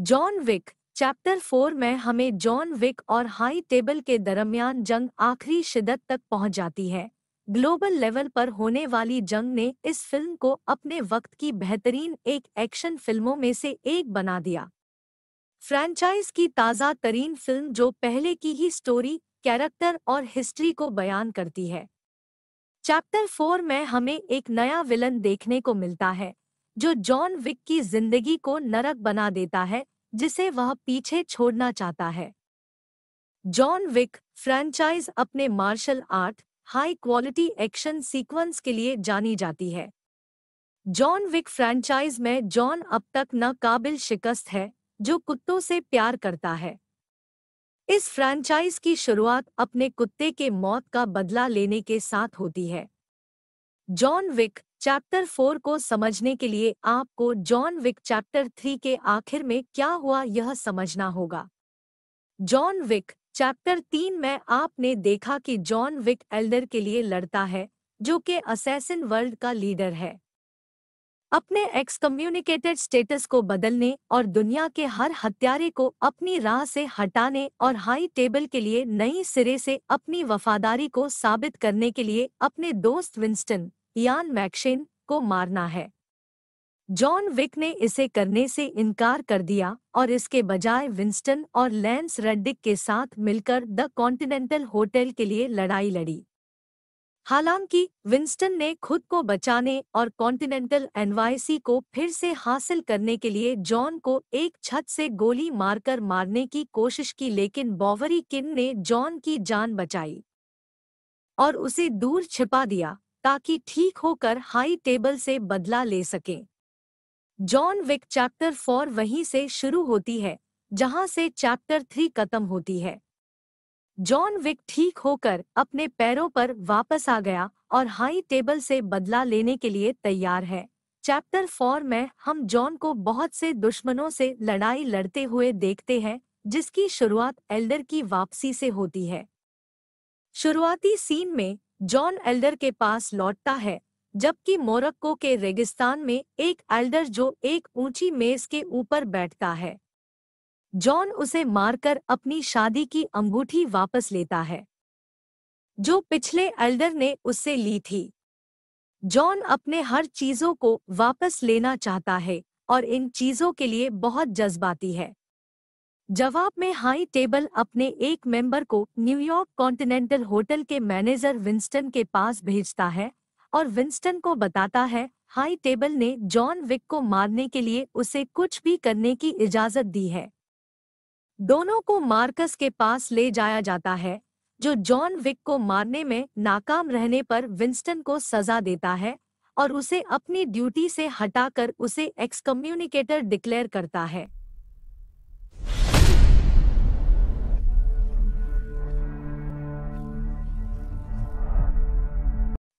John Wick chapter 4 में हमें John Wick और हाई टेबल के दरमियान जंग आखिरी शिद्दत तक पहुंच जाती है। ग्लोबल लेवल पर होने वाली जंग ने इस फिल्म को अपने वक्त की बेहतरीन एक एक्शन फिल्मों में से एक बना दिया। फ्रैंचाइज की ताज़ा तरीन फिल्म जो पहले की ही स्टोरी, कैरेक्टर और हिस्ट्री को बयान करती है। चैप्टर 4 में हमें एक नया विलन देखने को मिलता है जो जॉन विक की जिंदगी को नरक बना देता है, जिसे वह पीछे छोड़ना चाहता है। जॉन विक फ्रैंचाइज अपने martial art, high quality action sequence के लिए जानी जाती है। जॉन विक फ्रैंचाइज में जॉन अब तक नाकाबिल शिकस्त है, जो कुत्तों से प्यार करता है। इस फ्रैंचाइज की शुरुआत अपने कुत्ते के मौत का बदला लेने के साथ होती है। जॉन विक चैप्टर 4 को समझने के लिए आपको जॉन विक चैप्टर 3 के आखिर में क्या हुआ यह समझना होगा। जॉन विक चैप्टर 3 में आपने देखा कि जॉन विक एल्डर के लिए लड़ता है, जो कि असैसिन वर्ल्ड का लीडर है। अपने एक्सकम्युनिकेटेड स्टेटस को बदलने और दुनिया के हर हत्यारे को अपनी राह से हटाने और हाई टेबल के लिए नई सिरे से अपनी वफादारी को साबित करने के लिए अपने दोस्त विंस्टन यान मैक्शेन को मारना है। जॉन विक ने इसे करने से इनकार कर दिया और इसके बजाय विंस्टन और लैंस रेडिक के साथ मिलकर द कॉन्टिनेंटल होटल के लिए लड़ाई लड़ी। हालांकि विंस्टन ने खुद को बचाने और कॉन्टिनेंटल एनवाईसी को फिर से हासिल करने के लिए जॉन को एक छत से गोली मारकर मारने की कोशिश की, लेकिन बॉवरी किंग ने जॉन की जान बचाई और उसे दूर छिपा दिया ताकि ठीक होकर हाई टेबल से बदला ले सके। जॉन विक चैप्टर 4 वहीं से शुरू होती है जहां से चैप्टर 3 खत्म होती है। जॉन विक ठीक होकर अपने पैरों पर वापस आ गया और हाई टेबल से बदला लेने के लिए तैयार है। चैप्टर 4 में हम जॉन को बहुत से दुश्मनों से लड़ाई लड़ते हुए देखते हैं, जिसकी शुरुआत एल्डर की वापसी से होती है। शुरुआती सीन में जॉन एल्डर के पास लौटता है, जबकि मोरक्को के रेगिस्तान में एक एल्डर जो एक ऊंची मेज के ऊपर बैठता है, जॉन उसे मारकर अपनी शादी की अंगूठी वापस लेता है जो पिछले एल्डर ने उससे ली थी। जॉन अपने हर चीज़ों को वापस लेना चाहता है और इन चीज़ों के लिए बहुत जज्बाती है। जवाब में हाई टेबल अपने एक मेंबर को न्यूयॉर्क कॉन्टिनेंटल होटल के मैनेजर विंस्टन के पास भेजता है और विंस्टन को बताता है हाई टेबल ने जॉन विक को मारने के लिए उसे कुछ भी करने की इजाज़त दी है। दोनों को मार्कस के पास ले जाया जाता है, जो जॉन विक को मारने में नाकाम रहने पर विंस्टन को सज़ा देता है और उसे अपनी ड्यूटी से हटाकर उसे एक्सकम्युनिकेटर डिक्लेयर करता है।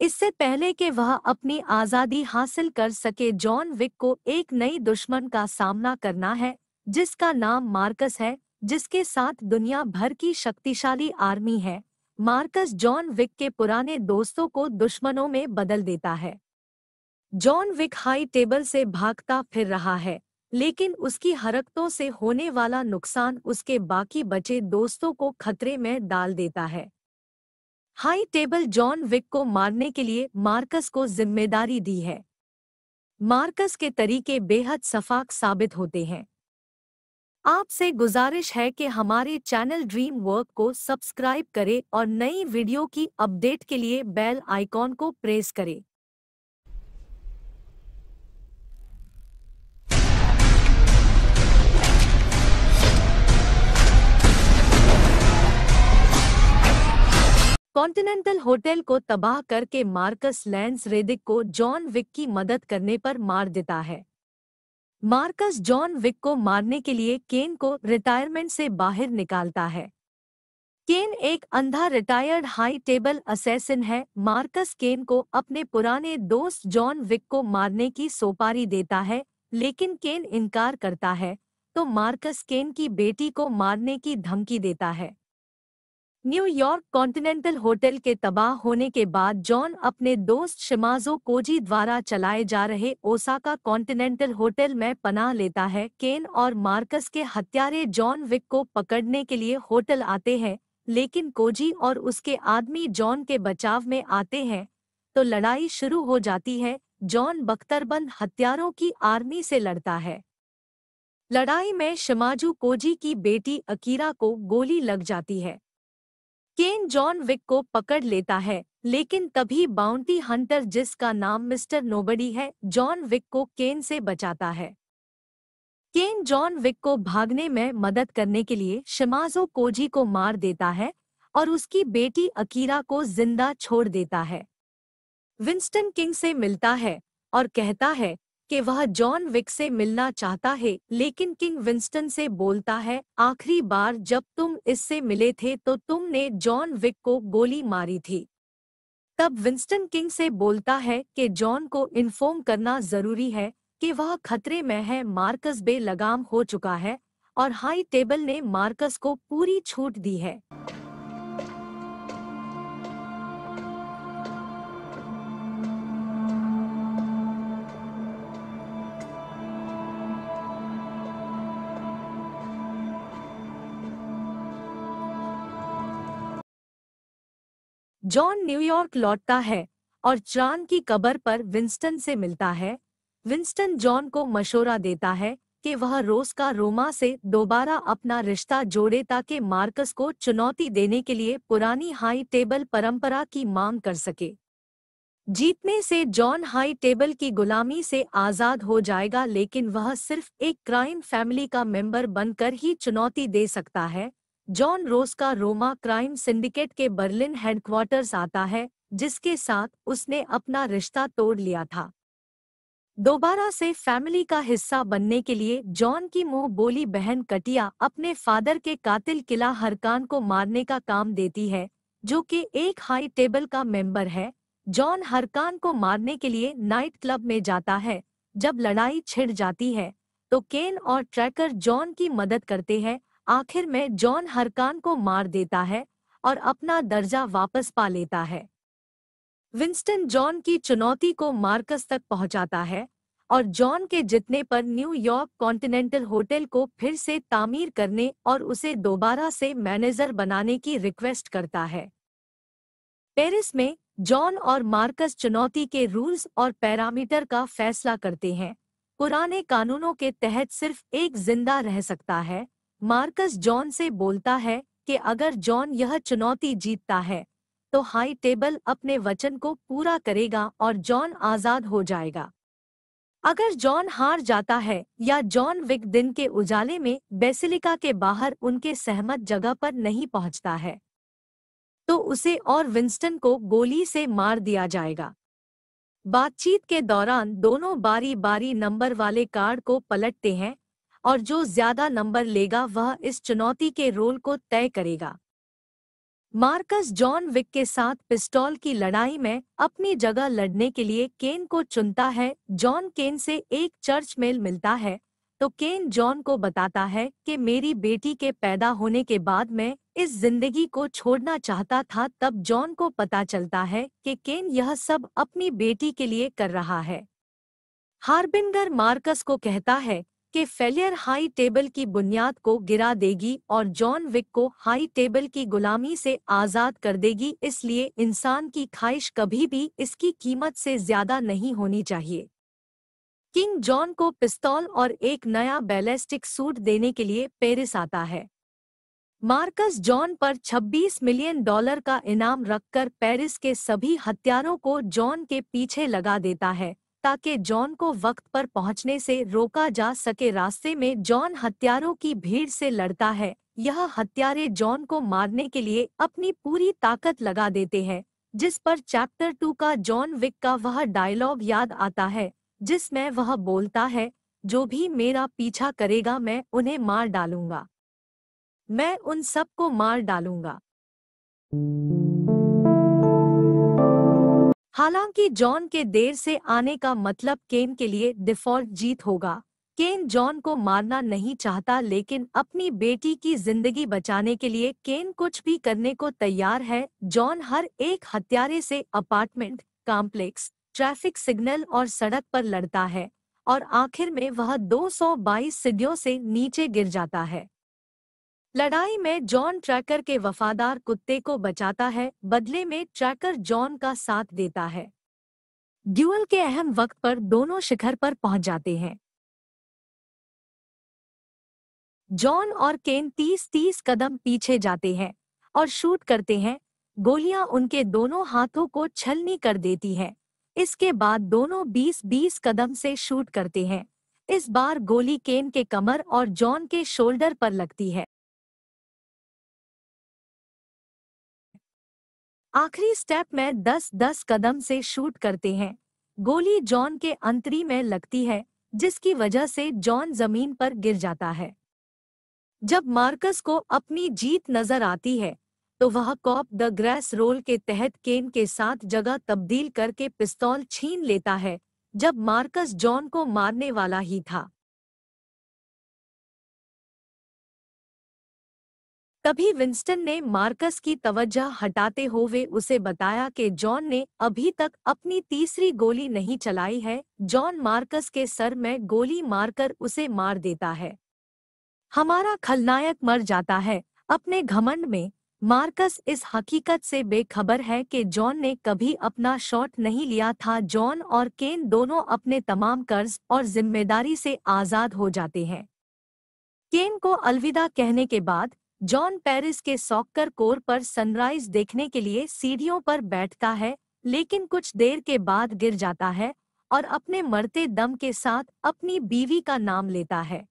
इससे पहले कि वह अपनी आज़ादी हासिल कर सके, जॉन विक को एक नई दुश्मन का सामना करना है जिसका नाम मार्कस है, जिसके साथ दुनिया भर की शक्तिशाली आर्मी है। मार्कस जॉन विक के पुराने दोस्तों को दुश्मनों में बदल देता है। जॉन विक हाई टेबल से भागता फिर रहा है, लेकिन उसकी हरकतों से होने वाला नुकसान उसके बाकी बचे दोस्तों को खतरे में डाल देता है। हाई टेबल जॉन विक को मारने के लिए मार्कस को जिम्मेदारी दी है। मार्कस के तरीके बेहद सफाक साबित होते हैं। आपसे गुजारिश है कि हमारे चैनल ड्रीम वर्क को सब्सक्राइब करें और नई वीडियो की अपडेट के लिए बेल आइकॉन को प्रेस करें। कॉन्टिनेंटल होटल को तबाह करके मार्कस लैंस रेडिक को जॉन विक की मदद करने पर मार देता है। मार्कस जॉन विक को मारने के लिए केन को रिटायरमेंट से बाहर निकालता है। केन एक अंधा रिटायर्ड हाई टेबल असैसिन है। मार्कस केन को अपने पुराने दोस्त जॉन विक को मारने की सुपारी देता है, लेकिन केन इनकार करता है, तो मार्कस केन की बेटी को मारने की धमकी देता है। न्यूयॉर्क कॉन्टिनेंटल होटल के तबाह होने के बाद जॉन अपने दोस्त शिमाज़ो कोजी द्वारा चलाए जा रहे ओसाका कॉन्टिनेंटल होटल में पनाह लेता है। केन और मार्कस के हत्यारे जॉन विक को पकड़ने के लिए होटल आते हैं, लेकिन कोजी और उसके आदमी जॉन के बचाव में आते हैं तो लड़ाई शुरू हो जाती है। जॉन बख्तरबंद हत्यारों की आर्मी से लड़ता है। लड़ाई में शिमाज़ू कोजी की बेटी अकीरा को गोली लग जाती है। केन जॉन विक को पकड़ लेता है, लेकिन तभी बाउंटी हंटर जिसका नाम मिस्टर नोबडी है जॉन विक को केन से बचाता है। केन जॉन विक को भागने में मदद करने के लिए शिमाज़ू कोजी को मार देता है और उसकी बेटी अकीरा को जिंदा छोड़ देता है। विंस्टन किंग से मिलता है और कहता है कि वह जॉन विक से मिलना चाहता है, लेकिन किंग विंस्टन से बोलता है, आखिरी बार जब तुम इससे मिले थे तो तुमने जॉन विक को गोली मारी थी। तब विंस्टन किंग से बोलता है कि जॉन को इन्फॉर्म करना जरूरी है कि वह खतरे में है। मार्कस बेलगाम हो चुका है और हाई टेबल ने मार्कस को पूरी छूट दी है। जॉन न्यूयॉर्क लौटता है और चांद की कब्र पर विंस्टन से मिलता है। विंस्टन जॉन को मशवरा देता है कि वह रोसा रोमा से दोबारा अपना रिश्ता जोड़े ताकि मार्कस को चुनौती देने के लिए पुरानी हाई टेबल परंपरा की मांग कर सके। जीतने से जॉन हाई टेबल की गुलामी से आज़ाद हो जाएगा, लेकिन वह सिर्फ एक क्राइम फैमिली का मेंबर बनकर ही चुनौती दे सकता है। जॉन रोसा रोमा क्राइम सिंडिकेट के बर्लिन हेडक्वार्टर्स आता है, जिसके साथ उसने अपना रिश्ता तोड़ लिया था। दोबारा से फैमिली का हिस्सा बनने के लिए जॉन की मुंह बोली बहन कटिया अपने फादर के कातिल किला हरकान को मारने का काम देती है, जो कि एक हाई टेबल का मेंबर है। जॉन हरकान को मारने के लिए नाइट क्लब में जाता है। जब लड़ाई छिड़ जाती है तो केन और ट्रैकर जॉन की मदद करते हैं। आखिर में जॉन हरकान को मार देता है और अपना दर्जा वापस पा लेता है। विंस्टन जॉन की चुनौती को मार्कस तक पहुंचाता है और जॉन के जीतने पर न्यूयॉर्क कॉन्टिनेंटल होटल को फिर से तामीर करने और उसे दोबारा से मैनेजर बनाने की रिक्वेस्ट करता है। पेरिस में जॉन और मार्कस चुनौती के रूल्स और पैरामीटर का फैसला करते हैं। पुराने कानूनों के तहत सिर्फ एक जिंदा रह सकता है। मार्कस जॉन से बोलता है कि अगर जॉन यह चुनौती जीतता है तो हाई टेबल अपने वचन को पूरा करेगा और जॉन आज़ाद हो जाएगा। अगर जॉन हार जाता है या जॉन विक दिन के उजाले में बेसिलिका के बाहर उनके सहमत जगह पर नहीं पहुंचता है तो उसे और विंस्टन को गोली से मार दिया जाएगा। बातचीत के दौरान दोनों बारी बारी नंबर वाले कार्ड को पलटते हैं और जो ज्यादा नंबर लेगा वह इस चुनौती के रोल को तय करेगा। मार्कस जॉन विक के साथ पिस्तौल की लड़ाई में अपनी जगह लड़ने के लिए केन को चुनता है। जॉन केन से एक चर्च मेल मिलता है तो केन जॉन को बताता है कि मेरी बेटी के पैदा होने के बाद मैं इस जिंदगी को छोड़ना चाहता था। तब जॉन को पता चलता है कि केन यह सब अपनी बेटी के लिए कर रहा है। हार्बिंगर मार्कस को कहता है के फेलियर हाई टेबल की बुनियाद को गिरा देगी और जॉन विक को हाई टेबल की गुलामी से आज़ाद कर देगी, इसलिए इंसान की ख्वाहिश कभी भी इसकी कीमत से ज़्यादा नहीं होनी चाहिए। किंग जॉन को पिस्तौल और एक नया बैलिस्टिक सूट देने के लिए पेरिस आता है। मार्कस जॉन पर $26 मिलियन का इनाम रखकर पेरिस के सभी हत्यारों को जॉन के पीछे लगा देता है ताकि जॉन को वक्त पर पहुंचने से रोका जा सके। रास्ते में जॉन हत्यारों की भीड़ से लड़ता है। यह हत्यारे जॉन को मारने के लिए अपनी पूरी ताकत लगा देते हैं, जिस पर चैप्टर 2 का जॉन विक का वह डायलॉग याद आता है जिसमें वह बोलता है, जो भी मेरा पीछा करेगा मैं उन्हें मार डालूंगा, मैं उन सबको मार डालूंगा। हालांकि जॉन के देर से आने का मतलब केन के लिए डिफॉल्ट जीत होगा, केन जॉन को मारना नहीं चाहता, लेकिन अपनी बेटी की जिंदगी बचाने के लिए केन कुछ भी करने को तैयार है। जॉन हर एक हत्यारे से अपार्टमेंट कॉम्प्लेक्स, ट्रैफिक सिग्नल और सड़क पर लड़ता है और आखिर में वह 222 सीढ़ियों से नीचे गिर जाता है। लड़ाई में जॉन ट्रैकर के वफादार कुत्ते को बचाता है, बदले में ट्रैकर जॉन का साथ देता है। ड्यूल के अहम वक्त पर दोनों शिखर पर पहुंच जाते हैं। जॉन और केन 30-30 कदम पीछे जाते हैं और शूट करते हैं। गोलियां उनके दोनों हाथों को छलनी कर देती हैं। इसके बाद दोनों 20-20 कदम से शूट करते हैं। इस बार गोली केन के कमर और जॉन के शोल्डर पर लगती है। आखिरी स्टेप में 10-10 कदम से शूट करते हैं। गोली जॉन के अंतरी में लगती है, जिसकी वजह से जॉन जमीन पर गिर जाता है। जब मार्कस को अपनी जीत नजर आती है तो वह कॉप द ग्रेस रोल के तहत केन के साथ जगह तब्दील करके पिस्तौल छीन लेता है, जब मार्कस जॉन को मारने वाला ही था। तभी विंस्टन ने मार्कस की तवज्जो हटाते हुए उसे बताया कि जॉन ने अभी तक अपनी तीसरी गोली नहीं चलाई है। जॉन मार्कस के सर में गोली मारकर उसे मार देता है। हमारा खलनायक मर जाता है। अपने घमंड में मार्कस इस हकीकत से बेखबर है कि जॉन ने कभी अपना शॉट नहीं लिया था। जॉन और केन दोनों अपने तमाम कर्ज और जिम्मेदारी से आज़ाद हो जाते हैं। केन को अलविदा कहने के बाद जॉन पेरिस के सॉकर कोर पर सनराइज देखने के लिए सीढ़ियों पर बैठता है, लेकिन कुछ देर के बाद गिर जाता है और अपने मरते दम के साथ अपनी बीवी का नाम लेता है।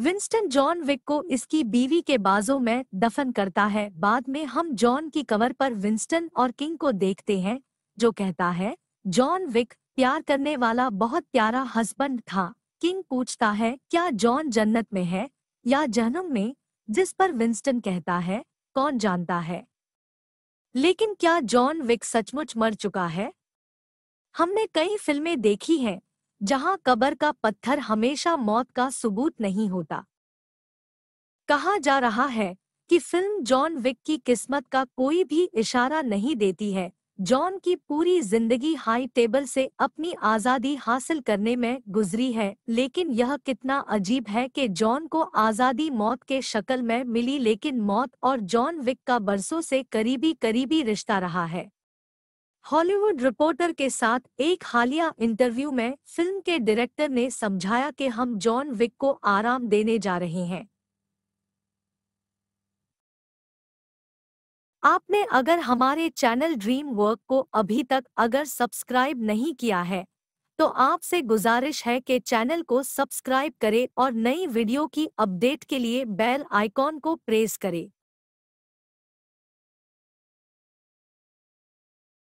विंस्टन जॉन विक को इसकी बीवी के बाजों में दफन करता है। बाद में हम जॉन की कवर पर विंस्टन और किंग को देखते हैं, जो कहता है जॉन विक प्यार करने वाला बहुत प्यारा हस्बैंड था। किंग पूछता है क्या जॉन जन्नत में है या जहन्नुम में, जिस पर विंस्टन कहता है कौन जानता है, लेकिन क्या जॉन विक सचमुच मर चुका है? हमने कई फिल्में देखी हैं जहां कब्र का पत्थर हमेशा मौत का सबूत नहीं होता। कहा जा रहा है कि फिल्म जॉन विक की किस्मत का कोई भी इशारा नहीं देती है। जॉन की पूरी जिंदगी हाई टेबल से अपनी आज़ादी हासिल करने में गुजरी है, लेकिन यह कितना अजीब है कि जॉन को आज़ादी मौत के शक्ल में मिली, लेकिन मौत और जॉन विक का बरसों से करीबी रिश्ता रहा है। हॉलीवुड रिपोर्टर के साथ एक हालिया इंटरव्यू में फिल्म के डायरेक्टर ने समझाया कि हम जॉन विक को आराम देने जा रहे हैं। आपने अगर हमारे चैनल ड्रीम वर्क को अभी तक अगर सब्सक्राइब नहीं किया है तो आपसे गुजारिश है कि चैनल को सब्सक्राइब करें और नई वीडियो की अपडेट के लिए बेल आइकॉन को प्रेस करें।